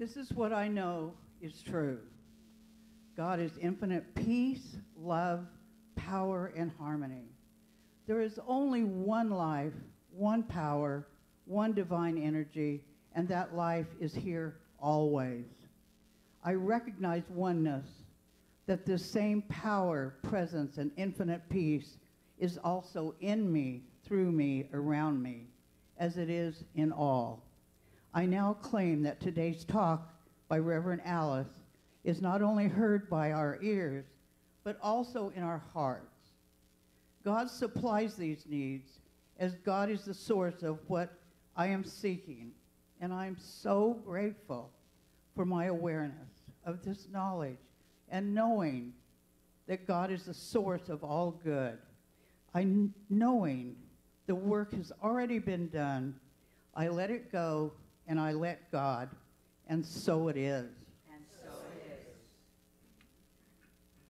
This is what I know is true. God is infinite peace, love, power, and harmony. There is only one life, one power, one divine energy, and that life is here always. I recognize oneness, that this same power, presence, and infinite peace is also in me, through me, around me, as it is in all. I now claim that today's talk by Reverend Alice is not only heard by our ears, but also in our hearts. God supplies these needs, as God is the source of what I am seeking, and I am so grateful for my awareness of this knowledge and knowing that God is the source of all good. Knowing the work has already been done, I let it go and I let God, and so it is.